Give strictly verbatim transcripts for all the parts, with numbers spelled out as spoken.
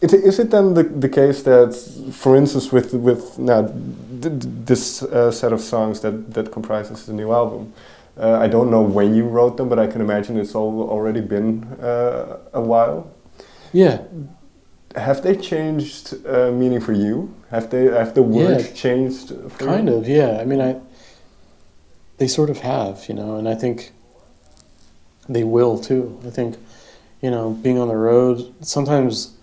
It, is it then the, the case that, for instance, with with now th this uh, set of songs that that comprises the new album, uh, I don't know when you wrote them, but I can imagine it's all already been uh, a while. Yeah. Have they changed uh, meaning for you? Have they have the words yeah, changed? For kind you? of, yeah. I mean, I. They sort of have, you know, and I think they will too. I think, you know, being on the road, sometimes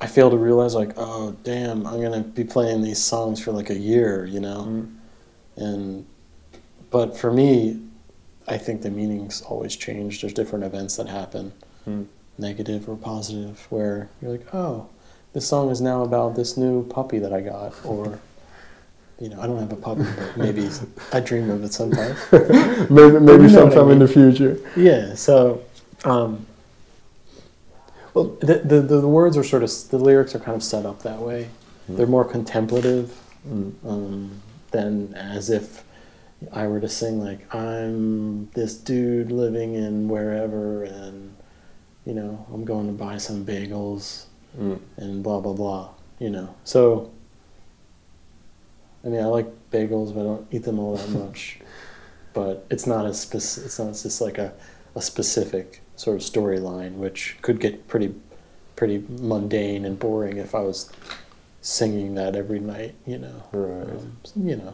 I fail to realize, like, oh, damn, I'm gonna be playing these songs for like a year, you know? Mm. And, but for me, I think the meanings always change. There's different events that happen, mm. negative or positive, where you're like, oh, this song is now about this new puppy that I got, or, you know, I don't have a puppy, but maybe I dream of it sometimes. maybe maybe you know sometime I mean. in the future. Yeah, so, um, well, the, the, the words are sort of, the lyrics are kind of set up that way. Mm. They're more contemplative mm. um, than as if I were to sing like, I'm this dude living in wherever and, you know, I'm going to buy some bagels mm. and blah, blah, blah, you know. So, I mean, I like bagels, but I don't eat them all that much. But it's not a spec- it's not it's just like a, a specific sort of storyline, which could get pretty, pretty mundane and boring if I was singing that every night, you know. Right. Um, you know.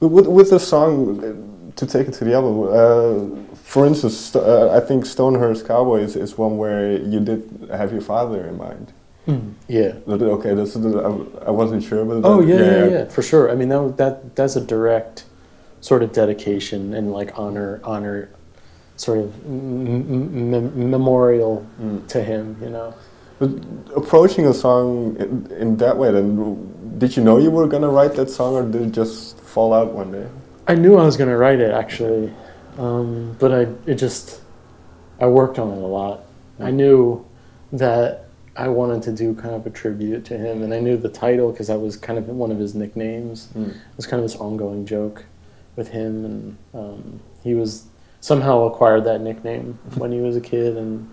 With with the song, to take it to the album, uh, for instance, uh, I think Stonehurst Cowboy is, is one where you did have your father in mind. Mm, yeah. Okay, that's, I wasn't sure about that. Oh, yeah, yeah, yeah, yeah, for sure. I mean, that, that that's a direct sort of dedication and like honor, honor, sort of m m memorial mm. to him, you know. But approaching a song in, in that way, then, did you know you were going to write that song, or did it just fall out one day? I knew I was going to write it, actually. Um, but I, it just, I worked on it a lot. Mm. I knew that I wanted to do kind of a tribute to him, and I knew the title because that was kind of one of his nicknames. Mm. It was kind of this ongoing joke with him, and um, he was somehow acquired that nickname when he was a kid, and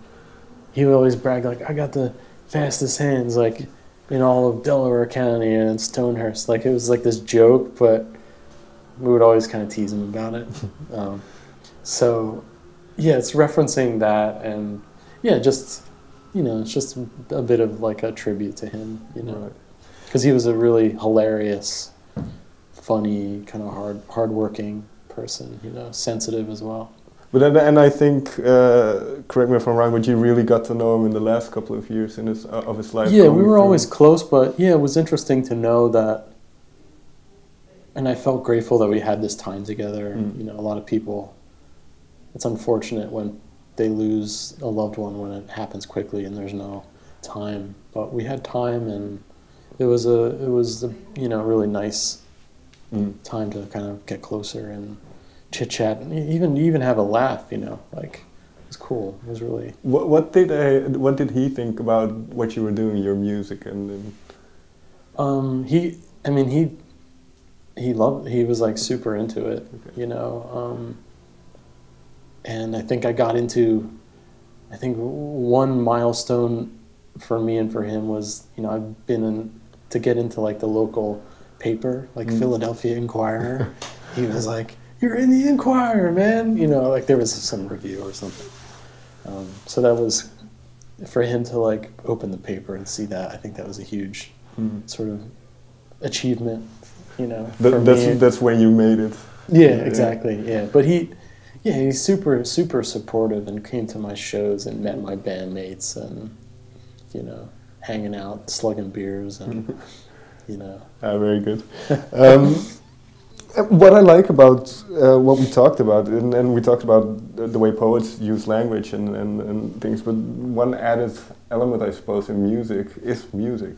he would always brag like, I got the fastest hands like in all of Delaware County and Stonehurst. Like, it was like this joke, but we would always kind of tease him about it. um, so yeah, it's referencing that, and yeah, just, you know, it's just a bit of like a tribute to him, you know, because right. he was a really hilarious, funny, kind of hard, hardworking person, you know, sensitive as well. But and, and I think, uh, correct me if I'm wrong, but you really got to know him in the last couple of years in his uh, of his life. Yeah, we were through. always close, but yeah, it was interesting to know that, and I felt grateful that we had this time together. Mm. You know, a lot of people, it's unfortunate when they lose a loved one, when it happens quickly and there's no time, but we had time, and it was a it was a, you know, really nice mm. time to kind of get closer and chit chat and even even have a laugh, you know, like, it was cool. It was really what what did I, what did he think about what you were doing, your music? And then um he I mean he he loved he was like super into it, okay. you know. um And I think I got into, I think one milestone for me and for him was, you know, I've been in, to get into like the local paper, like mm. Philadelphia Inquirer. He was like, you're in the Inquirer, man. You know, like there was some review or something. Um, so that was, for him to like open the paper and see that, I think that was a huge mm. sort of achievement, you know. That, that's, me. that's where you made it. Yeah, yeah, exactly, yeah. But he... Yeah, he's super, super supportive, and came to my shows and met my bandmates, and, you know, hanging out, slugging beers, and, you know. Ah, very good. um, what I like about uh, what we talked about, and, and we talked about the, the way poets use language and, and, and things, but one added element, I suppose, in music is music.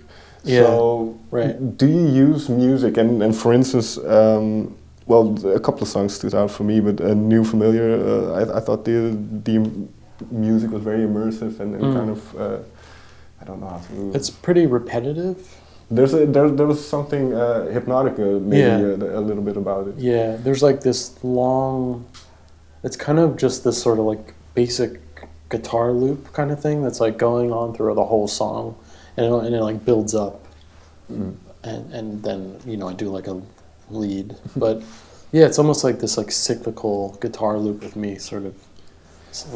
Yeah, so right. do you use music, and, and for instance, um, well, a couple of songs stood out for me, but A New Familiar, uh, I, I thought the the music was very immersive and, and mm. kind of, uh, I don't know how to... It's pretty repetitive. There's a, there, there was something uh, hypnotic, uh, maybe yeah. a, a little bit about it. Yeah, there's like this long, it's kind of just this sort of like basic guitar loop kind of thing that's like going on through the whole song, and it, and it like builds up, mm. and and then you know I do like a lead, but yeah, it's almost like this like cyclical guitar loop with me sort of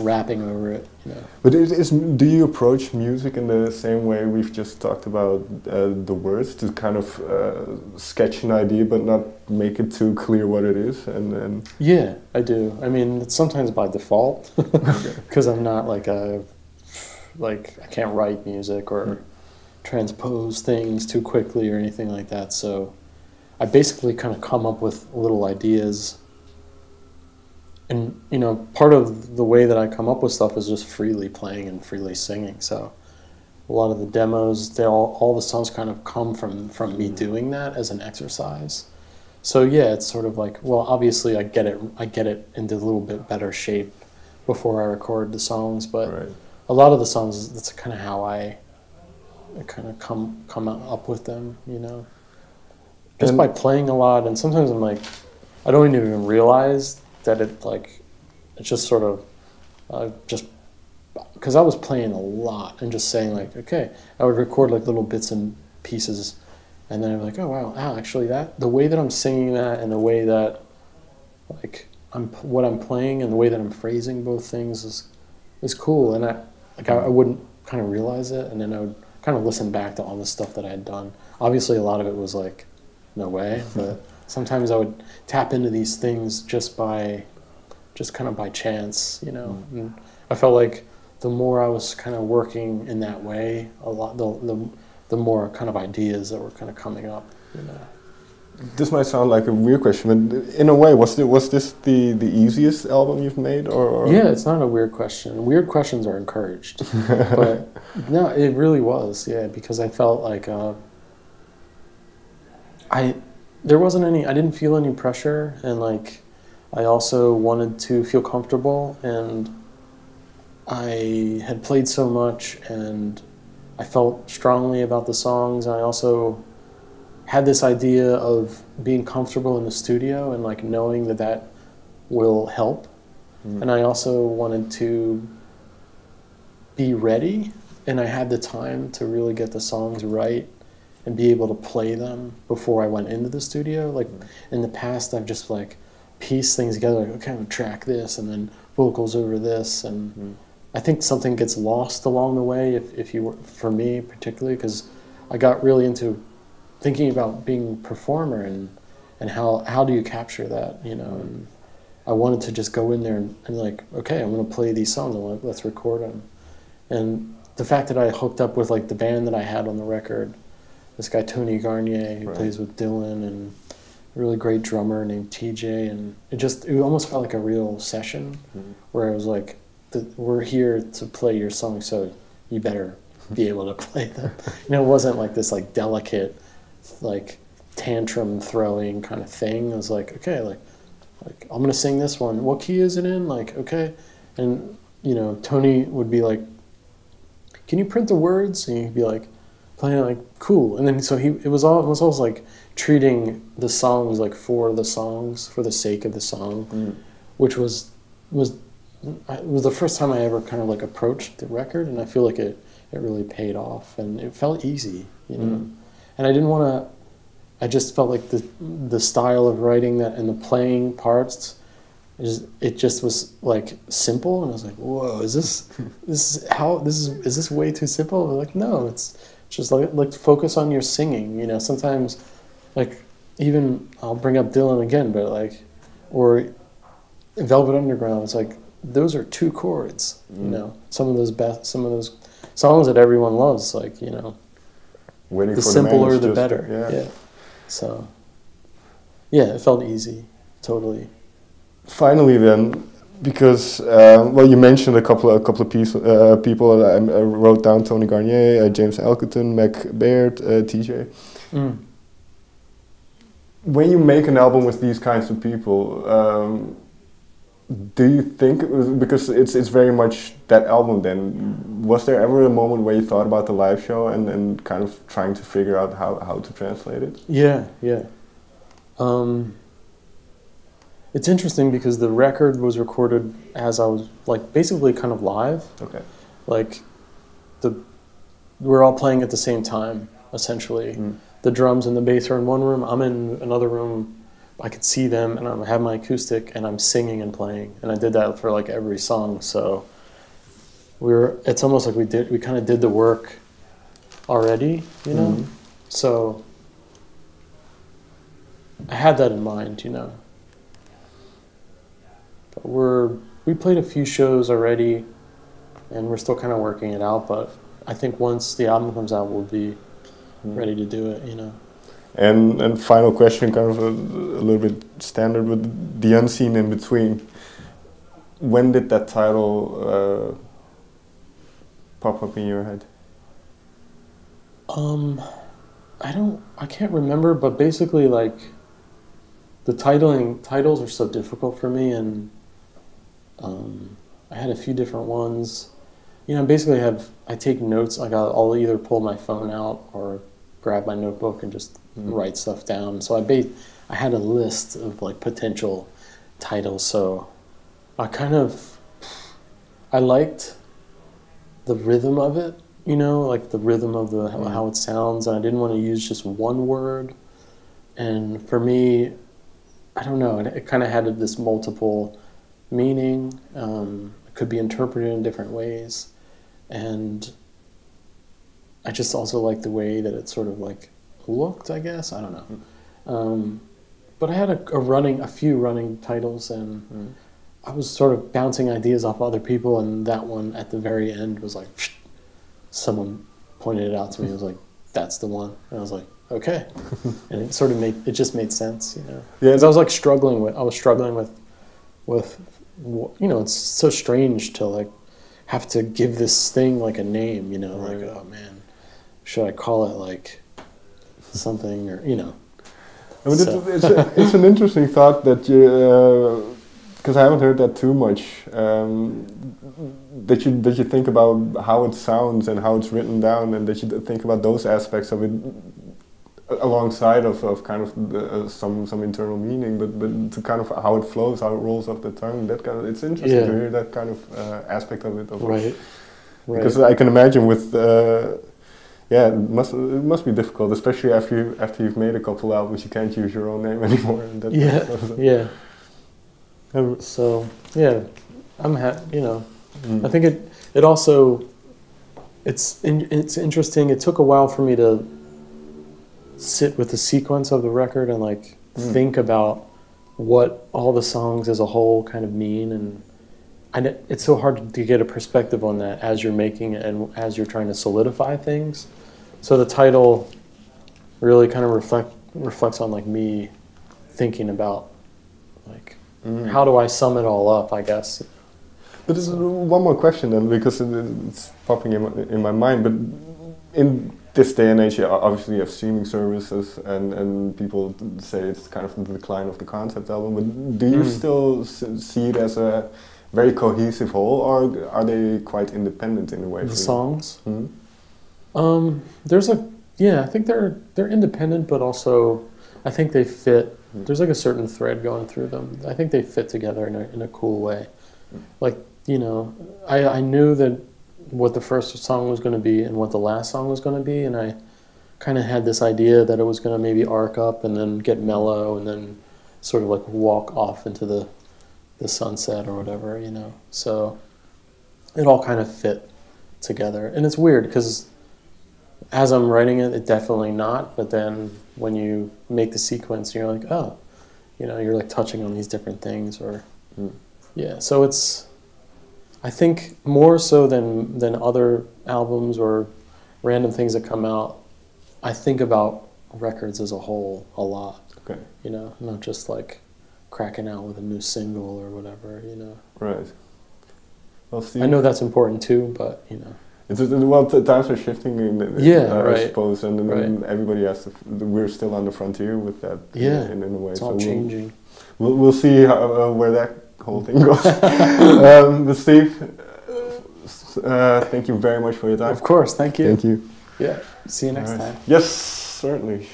rapping over it. You know. But is, is do you approach music in the same way we've just talked about uh, the words, to kind of uh, sketch an idea but not make it too clear what it is? And, and yeah, I do. I mean, it's sometimes by default because I'm not like a like I can't write music or mm. transpose things too quickly or anything like that. So I basically kind of come up with little ideas. And, you know, part of the way that I come up with stuff is just freely playing and freely singing. So a lot of the demos, they all, all the songs kind of come from, from me doing that as an exercise. So yeah, it's sort of like, well, obviously I get it, I get it into a little bit better shape before I record the songs, but right. a lot of the songs, that's kind of how I kind of come, come up with them, you know, just and by playing a lot. And sometimes I'm like, I don't even realize that it like, it's just sort of, uh, just, because I was playing a lot and just saying like, okay, I would record like little bits and pieces, and then I'm like, oh wow, wow, actually that, the way that I'm singing that and the way that, like, I'm what I'm playing and the way that I'm phrasing both things is, is cool, and I, like, I, I wouldn't kind of realize it, and then I would kind of listen back to all the stuff that I had done. Obviously a lot of it was like, no way, but sometimes I would tap into these things just by, just kind of by chance, you know. Mm. And I felt like the more I was kind of working in that way, a lot, the, the the more kind of ideas that were kind of coming up, you know. This might sound like a weird question, but in a way, was the, was this the the easiest album you've made, or, or? Yeah, it's not a weird question. Weird questions are encouraged, but no, it really was. Yeah, because I felt like uh, I. There wasn't any, I didn't feel any pressure, and like I also wanted to feel comfortable, and I had played so much and I felt strongly about the songs, and I also had this idea of being comfortable in the studio and like knowing that that will help. Mm. And I also wanted to be ready, and I had the time to really get the songs right and be able to play them before I went into the studio. Like in the past, I've just like pieced things together, like, okay, I'm gonna track this and then vocals over this. And mm. I think something gets lost along the way, if, if you were, for me particularly, because I got really into thinking about being a performer and, and how, how do you capture that, you know? Mm. And I wanted to just go in there and, and like, okay, I'm gonna play these songs and let's record them. And the fact that I hooked up with like the band that I had on the record, this guy Tony Garnier, who right. plays with Dylan, and a really great drummer named T J, and it just it almost felt like a real session, mm-hmm. where it was like, the, we're here to play your song, so you better be able to play them. You know, it wasn't like this like delicate, like tantrum throwing kind of thing. It was like, okay, like, like I'm gonna sing this one. What key is it in? Like, okay, and you know, Tony would be like, "Can you print the words?" And he'd be like, playing like cool, and then so he it was all it was always like treating the songs like for the songs for the sake of the song, mm. which was was it was the first time I ever kind of like approached the record, and I feel like it it really paid off, and it felt easy, you know, mm. and I didn't want to. I just felt like the the style of writing that and the playing parts, is it just was like simple, and I was like, whoa, is this this is how this is is this way too simple? And I'm like, no, it's. Just like, like focus on your singing, you know, sometimes like even I'll bring up Dylan again, but like, or Velvet Underground, it's like, those are two chords, mm. you know, some of those best, some of those songs that everyone loves, like, you know, Waiting the for simpler, the, the just, better. Yeah. yeah. So yeah, it felt easy. Totally. Finally then, because uh, well, you mentioned a couple of a couple of piece, uh, people. I, I wrote down Tony Garnier, uh, James Elkerton, Mac Baird, uh, T J. Mm. When you make an album with these kinds of people, um, do you think it was, because it's it's very much that album? Then was there ever a moment where you thought about the live show and, and kind of trying to figure out how how to translate it? Yeah, yeah. Um, It's interesting because the record was recorded as I was, like, basically kind of live. Okay. Like, the we're all playing at the same time, essentially. Mm. The drums and the bass are in one room. I'm in another room. I could see them, and I have my acoustic, and I'm singing and playing. And I did that for, like, every song. So we were, it's almost like we did, we kind of did the work already, you know? Mm-hmm. So I had that in mind, you know? But we're, we played a few shows already, and we're still kind of working it out, but I think once the album comes out, we'll be ready to do it, you know? And, and final question, kind of a, a little bit standard, but The Unseen in Between. When did that title uh, pop up in your head? Um, I don't, I can't remember, but basically, like, the titling, titles are so difficult for me, and um, I had a few different ones. You know, basically I have, I take notes, like I'll, I'll either pull my phone out or grab my notebook and just mm. write stuff down. So I ba- I had a list of, like, potential titles, so I kind of, I liked the rhythm of it, you know, like the rhythm of the how, how it sounds, and I didn't want to use just one word. And for me, I don't know, it, it kind of had this multiple meaning. Um, it could be interpreted in different ways. And I just also like the way that it sort of, like, looked, I guess, I don't know. Um, but I had a, a running, a few running titles, and mm. I was sort of bouncing ideas off other people, and that one at the very end was like, psh, someone pointed it out to me, it was like, that's the one. And I was like, okay. And it sort of made, it just made sense, you know? Yeah. Because I was like struggling with, I was struggling with, with, you know, it's so strange to, like, have to give this thing, like, a name, you know, right. Like, oh man, should I call it, like, something, or, you know. I mean, so. it's, it's, a, it's an interesting thought that you, because uh, I haven't heard that too much, um, that, you, that you think about how it sounds and how it's written down, and that you think about those aspects of it alongside of, of kind of uh, some, some internal meaning, but, but to kind of how it flows, how it rolls off the tongue, that kind of, it's interesting yeah. to hear that kind of uh, aspect of it. Of right. right. Because I can imagine with, uh, yeah, it must, it must be difficult, especially after, you, after you've made a couple albums, you can't use your own name anymore. And that yeah, yeah. Um, so, yeah, I'm happy, you know, mm. I think it, it also, it's, in, it's interesting, it took a while for me to sit with the sequence of the record and, like, mm. think about what all the songs as a whole kind of mean, and and it, it's so hard to get a perspective on that as you're making it and as you're trying to solidify things. So the title really kind of reflect reflects on, like, me thinking about, like, mm. how do I sum it all up, I guess. But there's one more question then, because it's popping in my, in my mind, but in this day and age, obviously you have streaming services, and, and people say it's kind of the decline of the concept album, but do you mm. still see it as a very cohesive whole, or are they quite independent in a way? The songs? Hmm? Um, there's a, yeah, I think they're, they're independent, but also I think they fit, mm. there's like a certain thread going through them. I think they fit together in a, in a cool way. Mm. Like, you know, I, I knew that what the first song was going to be and what the last song was going to be, and I kind of had this idea that it was going to maybe arc up and then get mellow and then sort of like walk off into the the sunset or whatever, you know. So it all kind of fit together, and it's weird because as I'm writing it, it definitely not, but then when you make the sequence, you're like, oh, you know, you're like touching on these different things, or mm. yeah. So it's, I think more so than, than other albums or random things that come out, I think about records as a whole a lot. Okay. You know, not just like cracking out with a new single or whatever, you know. Right. Well, Steve, I know that's important too, but, you know. It's, well, the times are shifting, in, yeah, uh, right. I suppose, and, and right. everybody has to, we're still on the frontier with that. Yeah, in, in a way. It's all so changing. We'll, we'll, we'll see how, uh, where that whole thing goes. um, Steve, uh, thank you very much for your time. Of course, thank you. Thank you. Yeah, see you next right. time. Yes, certainly.